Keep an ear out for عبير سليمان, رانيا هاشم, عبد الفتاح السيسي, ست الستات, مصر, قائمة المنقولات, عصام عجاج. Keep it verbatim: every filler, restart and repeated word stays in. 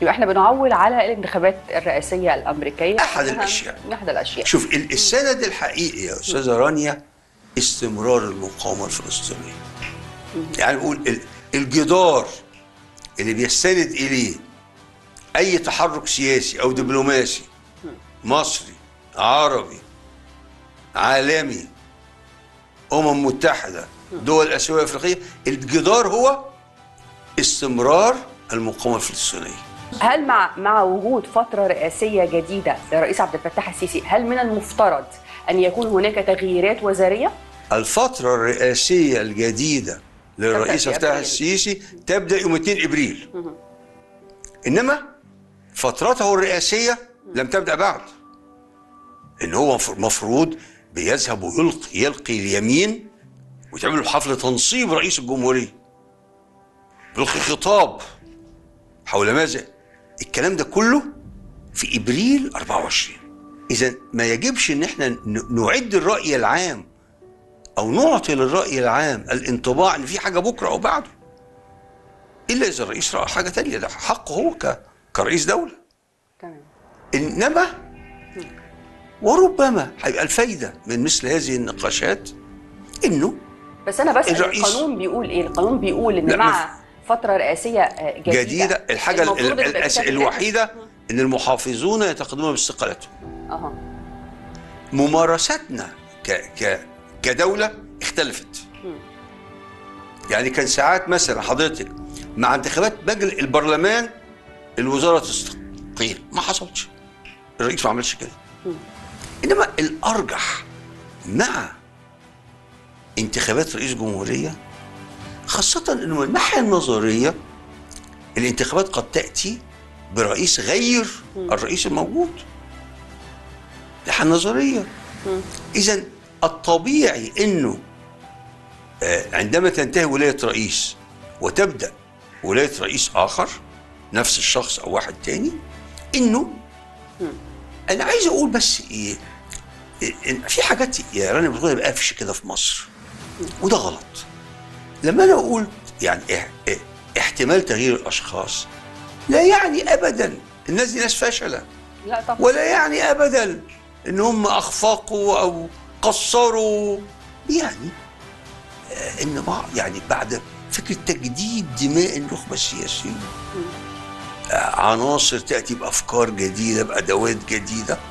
يبقى احنا بنعول على الانتخابات الرئاسيه الامريكيه احد الاشياء احد الاشياء شوف السند الحقيقي يا استاذه رانيا استمرار المقاومه الفلسطينيه. يعني بقول الجدار اللي بيستند اليه اي تحرك سياسي او دبلوماسي مصري عربي عالمي امم متحده دول اسيويه وافريقيه، الجدار هو استمرار المقاومه الفلسطينيه. هل مع مع وجود فتره رئاسيه جديده للرئيس عبد الفتاح السيسي، هل من المفترض ان يكون هناك تغييرات وزاريه؟ الفتره الرئاسيه الجديده للرئيس عبد الفتاح السيسي تبدا يوم اثنين ابريل. انما فترته الرئاسيه لم تبدا بعد. ان هو المفروض بيذهب ويلقي يلقي اليمين وتعمل حفله تنصيب رئيس الجمهوريه. بيلقي خطاب حول ماذا؟ الكلام ده كله في ابريل اربعة وعشرين. اذا ما يجبش ان احنا نعد الراي العام او نعطي للراي العام الانطباع ان في حاجه بكره او بعده. الا اذا الرئيس راى حاجه ثانيه، ده حقه هو كرئيس دوله. تمام. انما وربما هيبقى الفايده من مثل هذه النقاشات انه بس انا بسال القانون بيقول ايه؟ القانون بيقول ان مع فتره رئاسيه جديده, جديدة الحاجه الوحيده ان المحافظون يتقدمون باستقالتهم. اها. ممارستنا ك ك كدوله اختلفت. م. يعني كان ساعات مثلا حضرتك مع انتخابات مجلس البرلمان الوزاره تستقيل، ما حصلش. الرئيس ما عملش كده. م. انما الارجح مع انتخابات رئيس جمهوريه، خاصة انه من الناحية النظرية الانتخابات قد تأتي برئيس غير الرئيس الموجود. الناحية النظرية. إذا الطبيعي انه عندما تنتهي ولاية رئيس وتبدأ ولاية رئيس آخر نفس الشخص أو واحد تاني، انه أنا عايز أقول بس إيه، في حاجات يا رانيا بتقول بقفش كده في مصر، وده غلط. لما انا اقول يعني إيه إيه احتمال تغيير الاشخاص، لا يعني ابدا الناس دي ناس فاشله، لا طبعا، ولا يعني ابدا ان هم اخفقوا او قصروا. يعني آه ان يعني بعد فكره تجديد دماء النخبه السياسيه، آه عناصر تاتي بافكار جديده بادوات جديده.